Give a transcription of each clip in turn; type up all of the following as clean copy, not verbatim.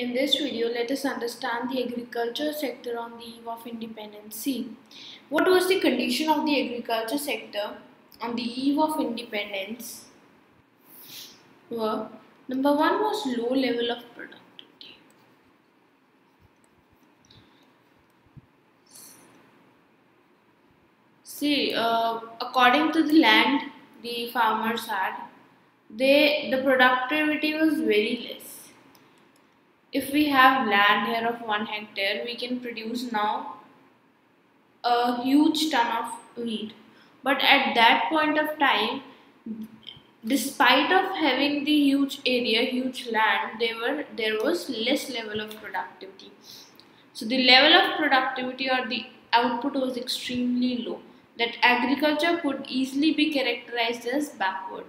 In this video, let us understand the agriculture sector on the eve of independence. What was the condition of the agriculture sector on the eve of independence? Well, number one was low level of productivity. According to the land the farmers had, the productivity was very less. If we have land here of 1 hectare, we can produce now a huge ton of wheat. But at that point of time, despite of having the huge area, huge land, there was less level of productivity. So the level of productivity or the output was extremely low. That agriculture could easily be characterized as backward.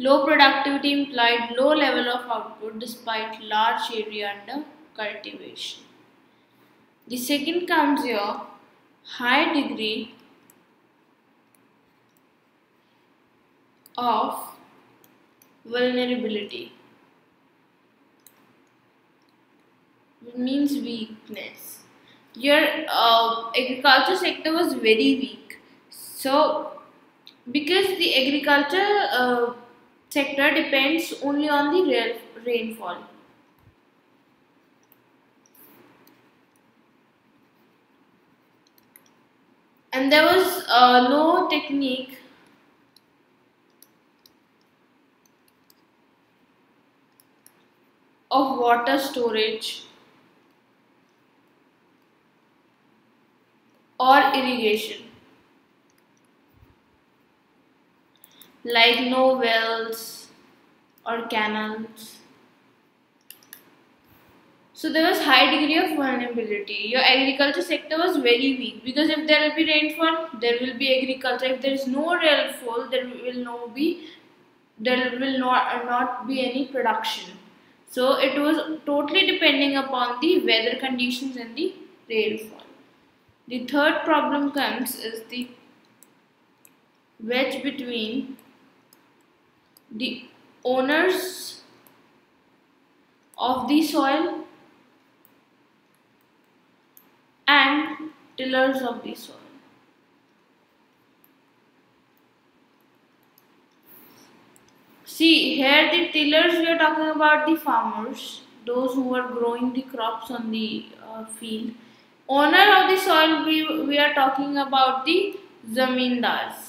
Low productivity implied low level of output despite large area under cultivation. The second comes here, high degree of vulnerability. It means weakness. Here agriculture sector was very weak. So because the agriculture sector depends only on the rainfall. And there was no technique of water storage or irrigation. Like no wells or canals. So there was high degree of vulnerability. Your agriculture sector was very weak, because if there will be rainfall, there will be agriculture. If there is no rainfall, there will not be any production. So it was totally depending upon the weather conditions and the rainfall. The third problem comes is the wedge between the owners of the soil and tillers of the soil. See, here the tillers, we are talking about the farmers, those who are growing the crops on the field. Owner of the soil, we are talking about the zamindars,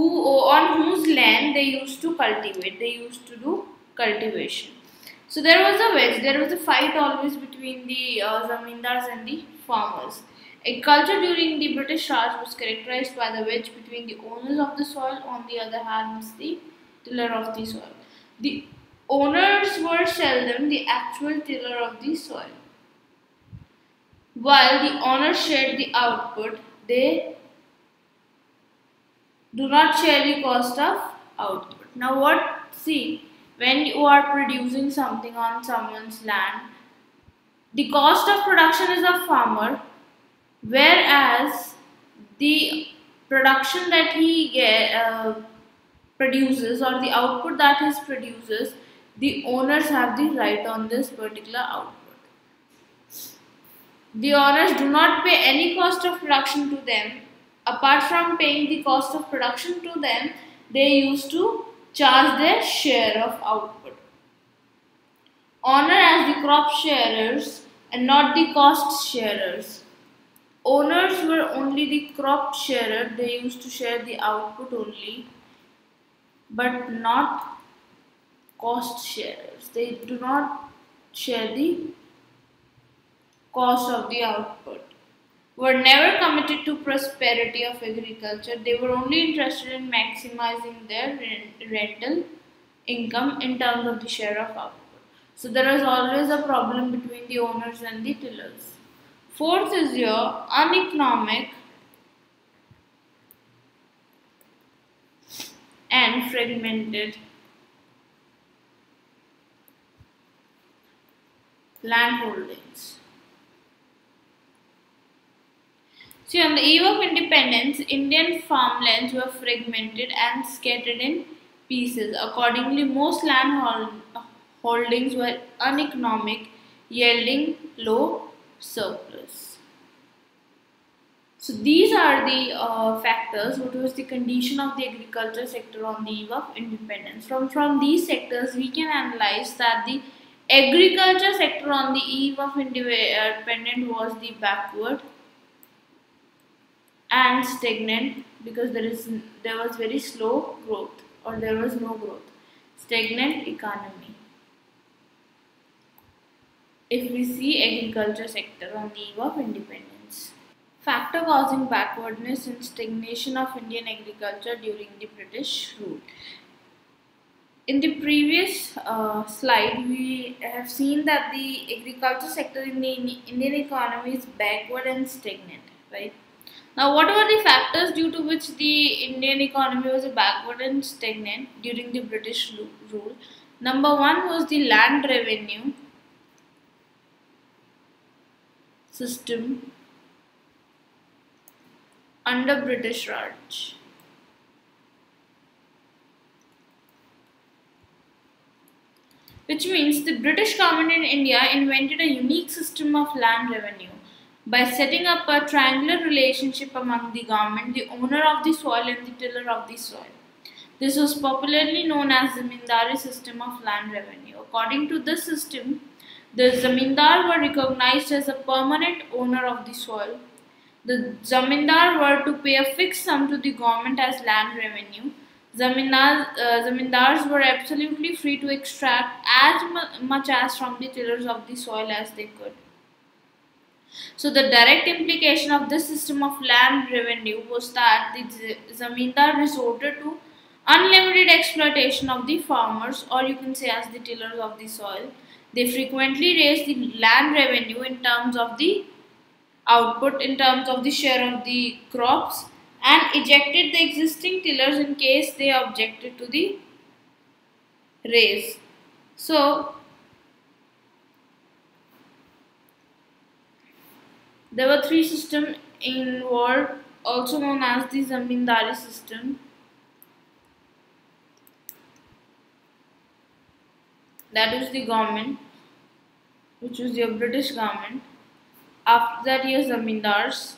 on whose land they used to cultivate, they used to do cultivation. So there was a wedge, there was a fight always between the zamindars and the farmers. Agriculture during the British Raj was characterized by the wedge between the owners of the soil, on the other hand was the tiller of the soil. The owners were seldom the actual tiller of the soil. While the owners shared the output, they do not share the cost of output. Now when you are producing something on someone's land, the cost of production is of farmer, whereas the production that he produces or the output that he produces, the owners have the right on this particular output. The owners do not pay any cost of production to them. Apart from paying the cost of production to them, they used to charge their share of output. Owner as the crop sharers and not the cost sharers. Owners were only the crop sharer, they used to share the output only, but not cost sharers. They do not share the cost of the output. Were never committed to prosperity of agriculture. They were only interested in maximizing their rental income in terms of the share of output. So there is always a problem between the owners and the tillers. Fourth is your uneconomic and fragmented land holdings. See, on the eve of independence, Indian farmlands were fragmented and scattered in pieces. Accordingly, most land holdings were uneconomic, yielding low surplus. So these are the factors what was the condition of the agriculture sector on the eve of independence. From these sectors we can analyze that the agriculture sector on the eve of independence was the backward and stagnant, because there was very slow growth, or there was no growth, stagnant economy. If we see agriculture sector on the eve of independence. Factor causing backwardness and stagnation of Indian agriculture during the British rule. In the previous slide, we have seen that the agriculture sector in the Indian economy is backward and stagnant, right? Now, what were the factors due to which the Indian economy was backward and stagnant during the British rule? Number one was the land revenue system under British Raj. Which means the British government in India invented a unique system of land revenue by setting up a triangular relationship among the government, the owner of the soil and the tiller of the soil. This was popularly known as the zamindari system of land revenue. According to this system, the zamindar were recognized as a permanent owner of the soil. The zamindar were to pay a fixed sum to the government as land revenue. Zamindars were absolutely free to extract as much as from the tillers of the soil as they could. So the direct implication of this system of land revenue was that the zamindar resorted to unlimited exploitation of the farmers, or you can say as the tillers of the soil. They frequently raised the land revenue in terms of the output, in terms of the share of the crops, and ejected the existing tillers in case they objected to the raise. So there were three systems involved, also known as the zamindari system, that is the government, which was your British government. After that, your zamindars,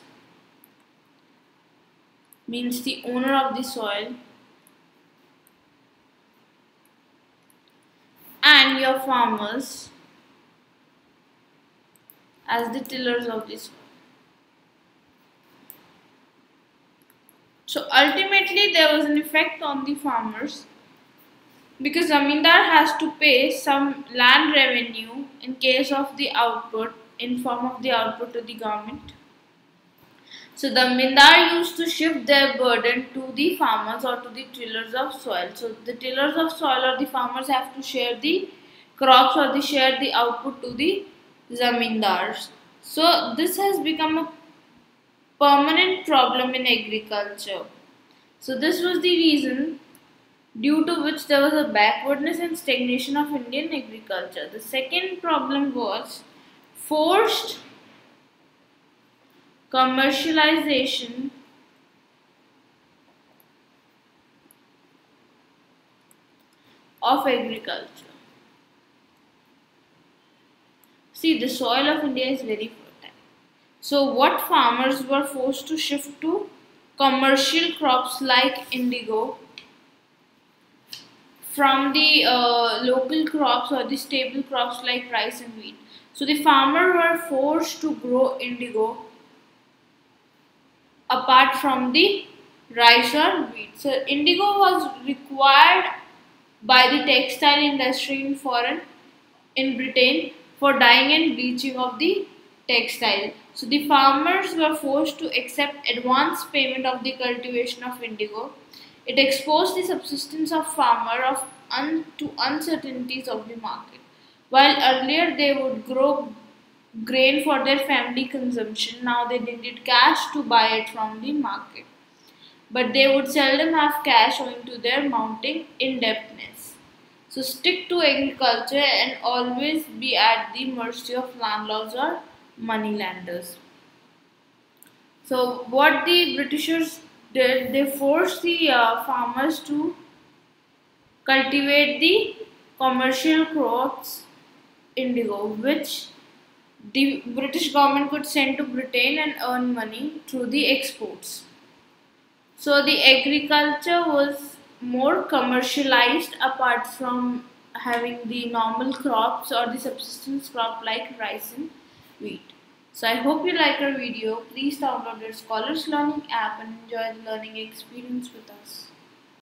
means the owner of the soil, and your farmers as the tillers of the soil. So ultimately there was an effect on the farmers, because zamindar has to pay some land revenue in case of the output, in form of the output to the government. So the zamindar used to shift their burden to the farmers or to the tillers of soil. So the tillers of soil or the farmers have to share the crops, or they share the output to the zamindars. So this has become a permanent problem in agriculture. So this was the reason due to which there was a backwardness and stagnation of Indian agriculture. The second problem was forced commercialization of agriculture. See, the soil of India is very fertile. So what farmers were forced to shift to commercial crops like indigo from the local crops or the staple crops like rice and wheat. So the farmers were forced to grow indigo apart from the rice or wheat. So indigo was required by the textile industry in Britain for dyeing and bleaching of the textile. So the farmers were forced to accept advance payment of the cultivation of indigo. It exposed the subsistence of farmer to uncertainties of the market. While earlier they would grow grain for their family consumption, now they needed cash to buy it from the market, but they would seldom have cash owing to their mounting indebtedness. So stick to agriculture and always be at the mercy of landlords or moneylenders. So what the Britishers did, they forced the farmers to cultivate the commercial crops indigo, which the British government could send to Britain and earn money through the exports. So the agriculture was more commercialized apart from having the normal crops or the subsistence crop like rice and wheat. So I hope you like our video. Please download the Scholars Learning app and enjoy the learning experience with us.